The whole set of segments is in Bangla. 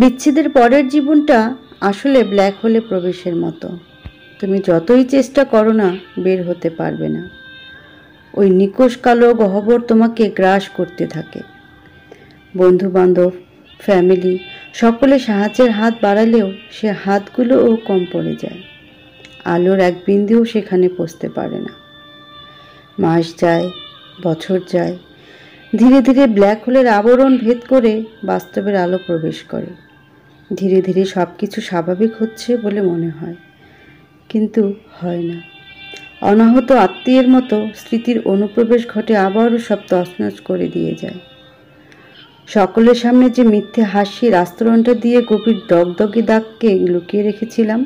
বিচ্ছেদের পরের জীবনটা আসলে ব্ল্যাক হোলে প্রবেশের মতো। তুমি যতই চেষ্টা করো না বের হতে পারবে না। ওই নিকষ কালো গহ্বর তোমাকে গ্রাস করতে থাকে। বন্ধুবান্ধব, ফ্যামিলি সকলে সাহায্যের হাত বাড়ালেও সে হাতগুলোও কম পড়ে যায়। আলোর এক বিন্দুও সেখানে পৌঁছতে পারে না। মাস যায়, বছর যায়, ধীরে ধীরে ব্ল্যাক হোলের আবরণ ভেদ করে বাস্তবের আলো প্রবেশ করে। ধীরে ধীরে সব কিছু স্বাভাবিক হচ্ছে বলে মনে হয়, কিন্তু হয় না। অনাহত আত্মীয়ের মতো স্মৃতির অনুপ্রবেশ ঘটে, আবারও সব তছনছ করে দিয়ে যায়। সকলের সামনে যে মিথ্যে হাসির আস্তরণটা দিয়ে গভীর দগদগে দাগকে লুকিয়ে রেখেছিলাম,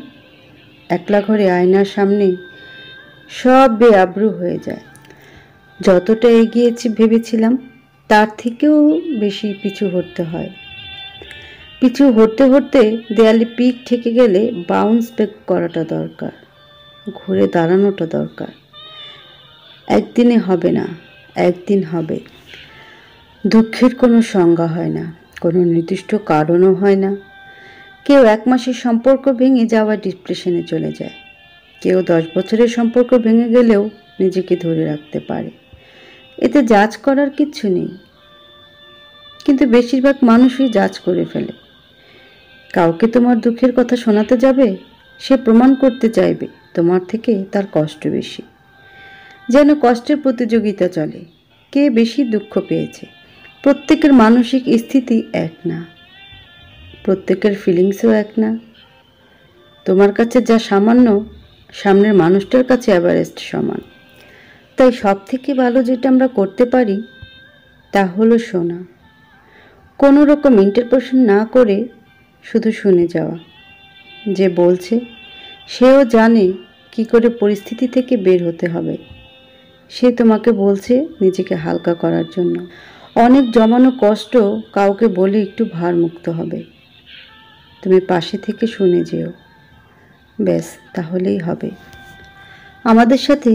একলা ঘরে আয়নার সামনে সব বেআব্রু হয়ে যায়। যতটা এগিয়েছি ভেবেছিলাম, তার থেকেও বেশি পিছু হটতে হয়। পিছু হটতে হটতে দেয়ালে পিক ঠেকে গেলে বাউন্স ব্যাক করাটা দরকার, ঘুরে দাঁড়ানোটা দরকার। একদিনে হবে না, একদিন হবে। দুঃখের কোনো সংজ্ঞা হয় না, কোনো নির্দিষ্ট কারণও হয় না। কেউ এক মাসের সম্পর্ক ভেঙে যাওয়া ডিপ্রেশনে চলে যায়, কেউ 10 বছরের সম্পর্ক ভেঙে গেলেও নিজেকে ধরে রাখতে পারে। এতে জাজ করার কিছু নেই, কিন্তু বেশিরভাগ মানুষই জাজ করে ফেলে। কাউকে তোমার দুঃখের কথা শোনাতে যাবে, সে প্রমাণ করতে চাইবে তোমার থেকে তার কষ্ট বেশি। যেন কষ্টের প্রতিযোগিতা চলে, কে বেশি দুঃখ পেয়েছে। প্রত্যেকের মানসিক স্থিতি এক না, প্রত্যেকের ফিলিংসও এক না। তোমার কাছে যা সামান্য, সামনের মানুষটার কাছে এভারেস্ট সমান। তাই সব থেকে ভালো যেটা আমরা করতে পারি তা হলো শোনা। কোনো রকম ইন্টারপ্রেশন না করে শুধু শুনে যাওয়া। যে বলছে সেও জানে কি করে পরিস্থিতি থেকে বের হতে হবে। সে তোমাকে বলছে নিজেকে হালকা করার জন্য। অনেক জমানো কষ্ট কাউকে বলে একটু ভারমুক্ত হবে। তুমি পাশে থেকে শুনে যেও, ব্যাস, তাহলেই হবে। আমাদের সাথে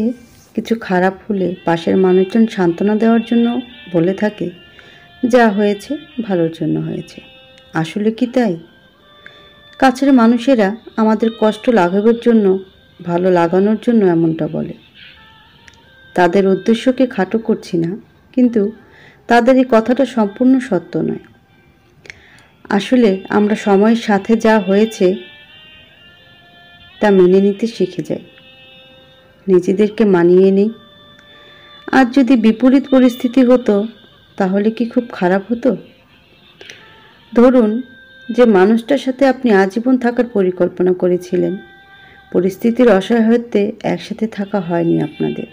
কিছু খারাপ হলে পাশের মানুষজন সান্ত্বনা দেওয়ার জন্য বলে থাকে, যা হয়েছে ভালোর জন্য হয়েছে। আসলে কি তাই? কাছের মানুষেরা আমাদের কষ্ট লাঘবের জন্য, ভালো লাগানোর জন্য এমনটা বলে। তাদের উদ্দেশ্যকে খাটো করছি না, কিন্তু তাদের এই কথাটা সম্পূর্ণ সত্য নয়। আসলে আমরা সময়ের সাথে যা হয়েছে তা মেনে নিতে শিখে যাই, নিজেদেরকে মানিয়ে নিই। আর যদি বিপরীত পরিস্থিতি হতো, তাহলে কি খুব খারাপ হতো? ধরুন, যে মানুষটার সাথে আপনি আজীবন থাকার পরিকল্পনা করেছিলেন, পরিস্থিতির অসহায়ত্বে একসাথে থাকা হয়নি আপনাদের।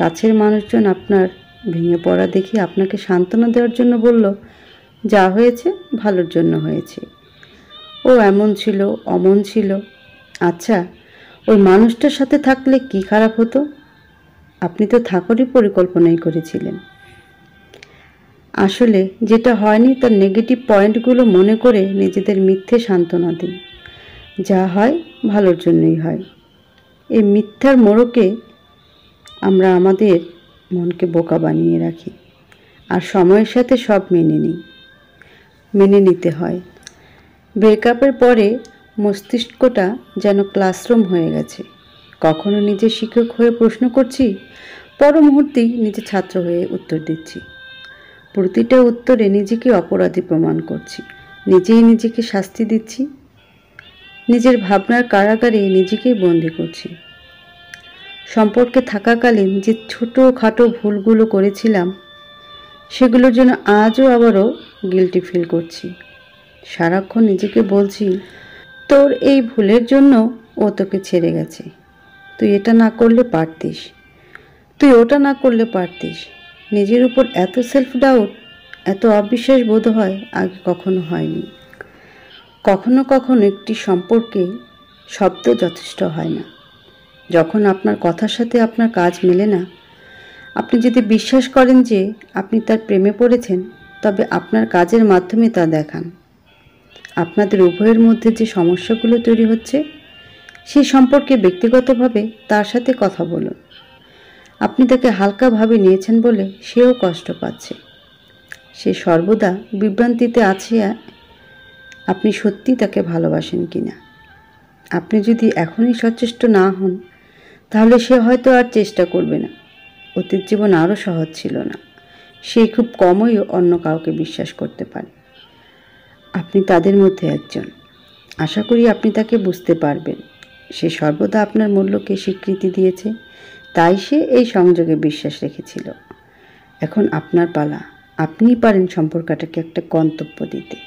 কাছের মানুষজন আপনার ভেঙে পড়া দেখে আপনাকে সান্ত্বনা দেওয়ার জন্য বলল, যা হয়েছে ভালোর জন্য হয়েছে। ও এমন ছিল, অমন ছিল। আচ্ছা, ওই মানুষটার সাথে থাকলে কি খারাপ হতো? আপনি তো থাকারই পরিকল্পনাই করেছিলেন। আসলে যেটা হয়নি তার নেগেটিভ পয়েন্টগুলো মনে করে নিজেদের মিথ্যে সান্ত্বনা দিন, যা হয় ভালোর জন্যই হয়। এই মিথ্যার মোড়কে আমরা আমাদের মনকে বোকা বানিয়ে রাখি, আর সময়ের সাথে সব মেনে নিই। মেনে নিতে হয়। ব্রেকআপের পরে মস্তিষ্কটা যেন ক্লাসরুম হয়ে গেছে। কখনো নিজের শিক্ষক হয়ে প্রশ্ন করছি, পর মুহূর্তেই নিজে ছাত্র হয়ে উত্তর দিচ্ছি। প্রতিটা উত্তরে নিজেকে অপরাধী প্রমাণ করছি, নিজেই নিজেকে শাস্তি দিচ্ছি, নিজের ভাবনার কারাগারে নিজেকেই বন্দী করছি। সম্পর্কে থাকাকালীন যে ছোটোখাটো ভুলগুলো করেছিলাম, সেগুলোর জন্য আজও আবারও গিল্টি ফিল করছি। সারাক্ষণ নিজেকে বলছি, তোর এই ভুলের জন্য ও তোকে ছেড়ে গেছে, তুই এটা না করলে পারতিস, তুই ওটা না করলে পারতিস। নিজের উপর এত সেলফ ডাউট, এত অবিশ্বাস বোধ হয় আগে কখনো হয়নি। কখনো কখনো একটি সম্পর্কে শব্দ যথেষ্ট হয় না। যখন আপনার কথার সাথে আপনার কাজ মেলে না, আপনি যদি বিশ্বাস করেন যে আপনি তার প্রেমে পড়েছেন, তবে আপনার কাজের মাধ্যমে তা দেখান। আপনাদের উভয়ের মধ্যে যে সমস্যাগুলো তৈরি হচ্ছে, সেই সম্পর্কে ব্যক্তিগতভাবে তার সাথে কথা বলুন। আপনি তাকে হালকাভাবে নিয়েছেন বলে সেও কষ্ট পাচ্ছে। সে সর্বদা বিভ্রান্তিতে আছে, আপনি সত্যি তাকে ভালোবাসেন কিনা। আপনি যদি এখনই সচেষ্ট না হন তাহলে সে হয়তো আর চেষ্টা করবে না। অতীত জীবন আরও সহজ ছিল না, সে খুব কমই অন্য কাউকে বিশ্বাস করতে পারে। আপনি তাদের মধ্যে একজন। আশা করি আপনি তাকে বুঝতে পারবেন। সে সর্বদা আপনার মূল্যকে স্বীকৃতি দিয়েছে, তাই সে এই সংযোগে বিশ্বাস রেখেছিল। এখন আপনার পালা, আপনিই পারেন সম্পর্কটাকে একটা গন্তব্য দিতে।